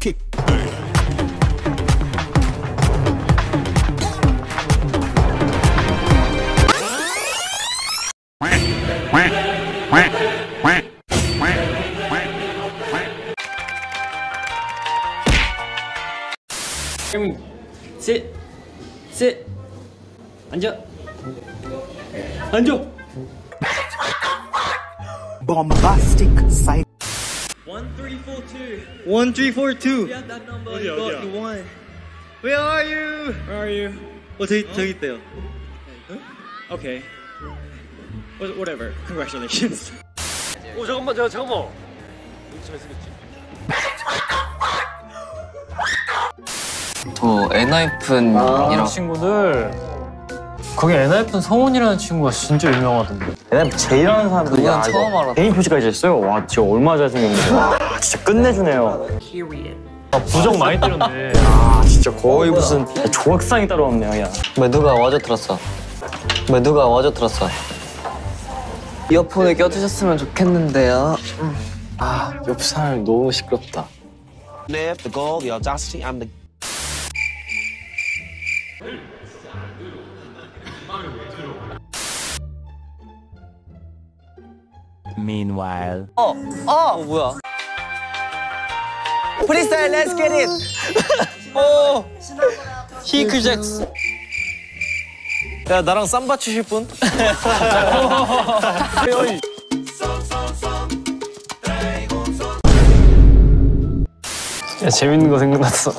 킥. 셋 앉아 앉아. Bombastic side. 1342. 1342. You had that number. You got the one. Where are you? Where are you? 어 저기 있대요. Okay. Whatever. Congratulations. 오 잠깐만. 잘 생겼지. 저 엔하이픈이랑 친구들 거기 엔하이픈 성훈이라는 친구가 진짜 유명하던데. 엔하이픈 제이라는 사람들이 처음 알았어. 개인 표지까지 했어요. 와 진짜 얼마나 잘생겼는데. 와 진짜 끝내주네요. 아 부적 많이 때렸네. 아 진짜 거의 무슨 조각상이 따로 없네요. 야 누가 와줘 들었어. 이어폰을 껴주셨으면 좋겠는데요. 아 옆살 너무 시끄럽다. Meanwhile. 뭐야? 프리스타일 Let's get it. 오. 히크 잭스. 야 나랑 삼바 추실 분? 야 재밌는 거 생각났어.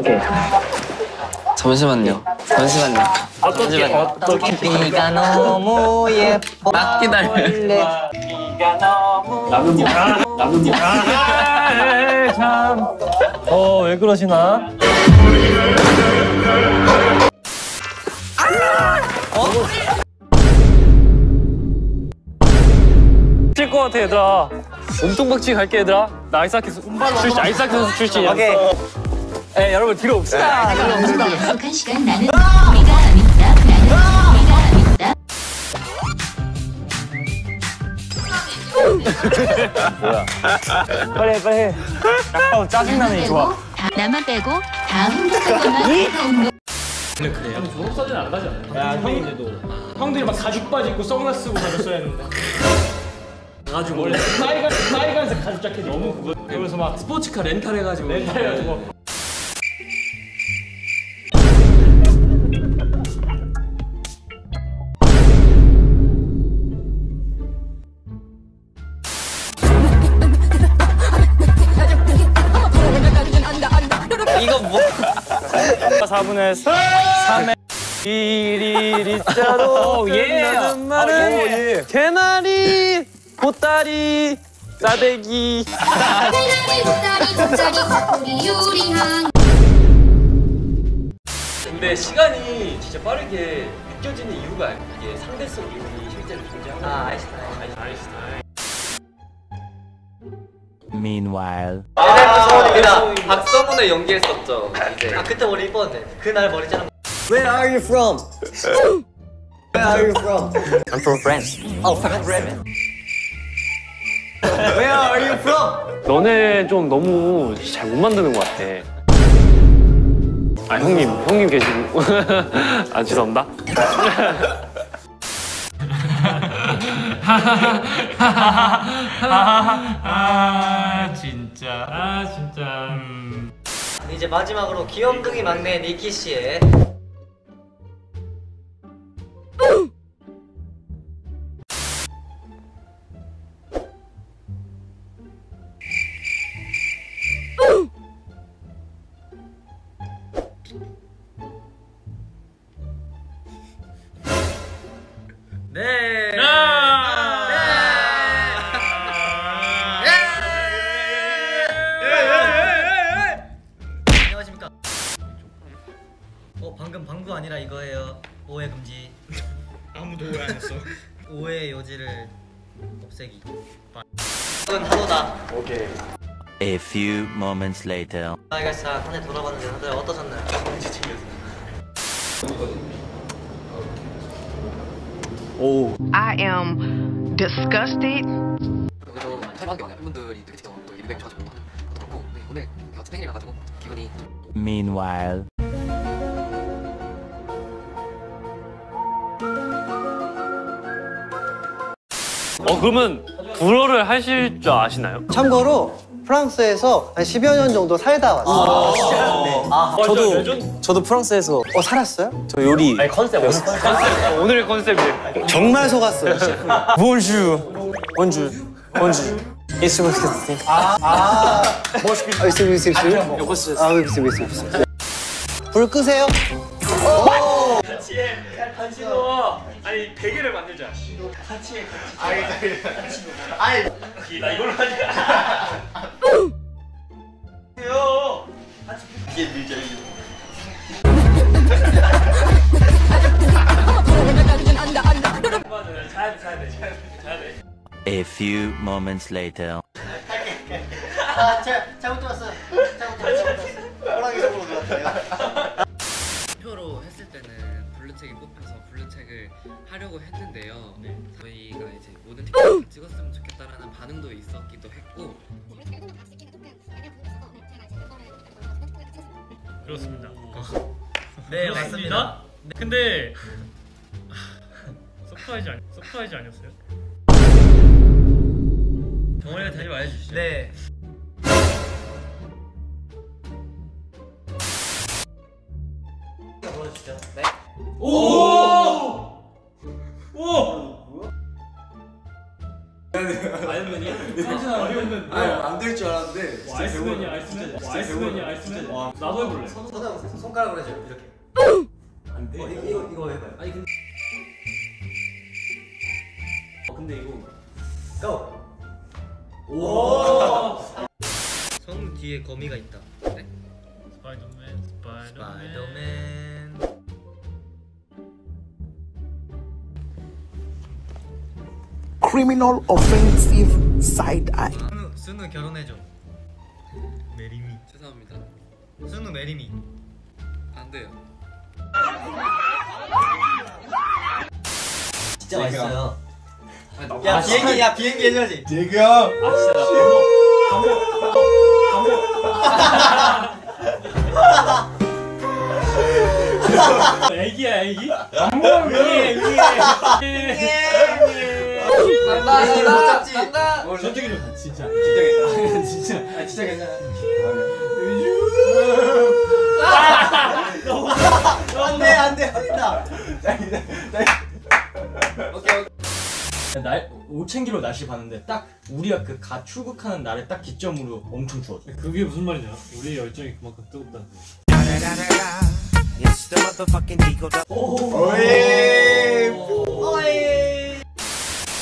오케이. 잠시만요. 어떻게 네가 너무 예뻐. 막 기다려. 네가 너무 나는 뭐야? 참. 왜 그러시나? 칠 것 같아 얘들아. 몸통박치기 갈게 얘들아. 나 아이스하키 선수 출신. 오케이. 네, 여러분 뒤로 옵시다. 행복한 시간 나는 네가 믿다. 뭐야? 빨리. 아, 짜증나네 이 조합. 나만 빼고 다 행복한 근데 그래요? 졸업 사진 안 가지 않아요? 야, 형들이 막 가죽 바지 입고 선글라스 쓰고 가졌어야 했는데. 가죽 원래 빨간색 가죽 자켓 너무 그거. 그래서 막 스포츠카 렌탈해가지고. 이거 뭐? 4분의 3에 이리리짜로 예! 개나리 보따리 싸대기 근데 시간이 진짜 빠르게 느껴지는 이유가 이게 상대성 이론이 실제로 존재하는 거예요. 아 아인슈타인. Meanwhile. 소원입니다. 박성훈을 연기했었죠. 이제. 아 그때 머리 이뻤는데. 그날 머리 자른. Where are you from? I'm from France. Oh, France. Where are you from? 너네 좀 너무 잘 못 만드는 것 같아. 아 형님 계시고. 아 죄송합니다. 진짜. 이제 마지막으로 귀염둥이 막내 니키 씨의 방구 아니라 이거예요. 오해 금지. 아무도 오해 안 했어. 오해의 여지를 없애기. 이건 하루다. 오케이. A few moments later. 저희가 진짜 한 해 돌아봤는데 다들 어떠셨나요? 오. I am disgusted. 여기서 탈방기 많이 한 분들이 되게 직접 또 일뱅 쳐주고 그렇고 오늘 투쟁이랑 가가지고 기분이 Meanwhile 그러면 불어를 하실 줄 아시나요? 참고로 프랑스에서 한 10여 년 정도 살다 왔어요. 아, 네. 저도 프랑스에서 살았어요? 저 요리 컨셉. 오늘의 컨셉이에요. 정말 속았어요. 본주 멋있게 불 끄세요. 같이 넣어. 아니 베개를 만들자. 같이 나 이걸로 하자. 해요. 같이 베개 밀자. 자야 돼. A few moments later. 잘못 들었어. 호랑이 속으로 들었어요. 표로 했을 때는. 블루책이 뽑혀서 블루책을 하려고 했는데요. 네. 저희가 이제 모든 팀을 찍었으면 좋겠다라는 반응도 있었기도 했고. 그렇습니다. 네, 맞습니다. 근데 서프라이즈 아니었어요? 정원이가 다시 말해주시죠. 네. 보여주시죠. 네. 오! 아이언맨이야? 안 될 줄 알았는데. 아이언맨이야. 나도 해볼래. 손가락으로 해줘요. 이렇게. 안 돼. 이거 해봐요. 아니 근데 이거. 고! 오! 성 뒤에 거미가 있다. 네? 스파이더맨. Criminal offensive side eye. 순우 결혼해줘. 메리미. 죄송합니다. 순우 메리미. 안 돼요. 진짜 맛있어요. 야 비행기 해줘야지. 지금. 감옥. 애기야. 감옥 위에. 간다. 솔직히 좀 진짜 괜찮아. 안돼 오케이. 날5,000km 날씨 봤는데 딱 우리가 그 가 출국하는 날에 딱 기점으로 엄청 추웠어. 그게 무슨 말이냐? 우리 열정이 그만큼 뜨겁다는 거야.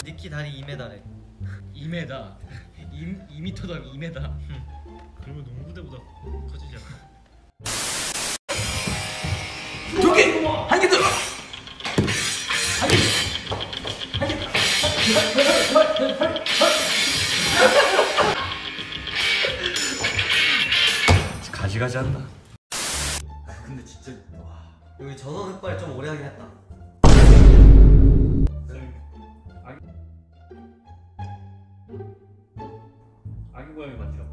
니키 다리 2m래. 2m. 2m 더하기 2m. 그러면 농구대보다 커지지 않아? 2개! 한 개 들어! 가지가지 한다. 근데 진짜 와. 여기 전원 흑발 좀 오래 하긴 했다. 아기 고양이 맞죠?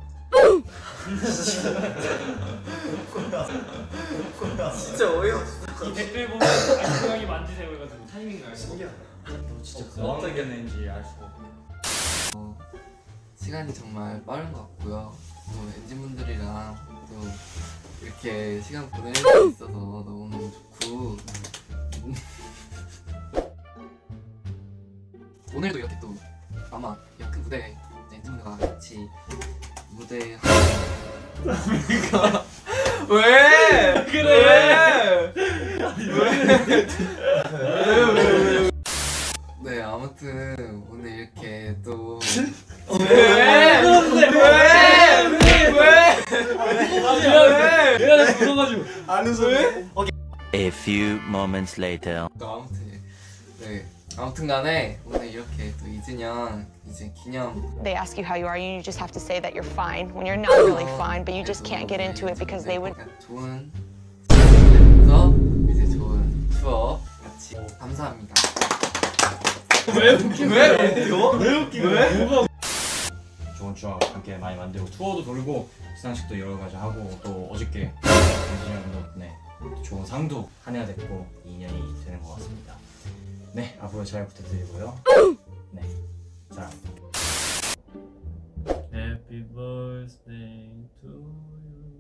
진짜 어이없어. 이 댓글 보면 아기 고양이 만지세요 해가지고 타이밍을 알 수가 없어. 너 진짜 뭐 어떻게 했는지 알 수가 없어. 시간이 정말 빠른 것 같고요. 또 엔진분들이랑 또 이렇게 시간 보낼 수 있어서 너무너무 좋고 오늘도 이렇게 또 아마 역그 무대에 엔진분들과 같이 무대 하니까 왜? 그래! 왜? 네 아무튼 오늘 이렇게 또 왜? A few moments later. 아무튼 네. 아무튼간에 오늘 이렇게 또 2주년 이제 기념. They ask you how you are, and you just have to say that you're fine when you're not really fine, but you just can't get into it because they would. 좋은 추억 이제 좋은 추억 같이 감사합니다. 왜 웃기고? 왜 웃기고? 좋은 추억하고 함께 많이 만들고 투어도 돌고 시상식도 여러 가지 하고 또 어저께 엔지니어 덕분에 좋은 상도 한 해가 됐고 2년이 되는 것 같습니다. 네, 앞으로 잘 부탁드리고요. 네, 사랑합니다. Happy birthday to you.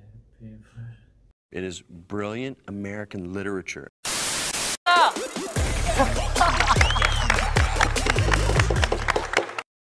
Happy birthday. It is brilliant American literature.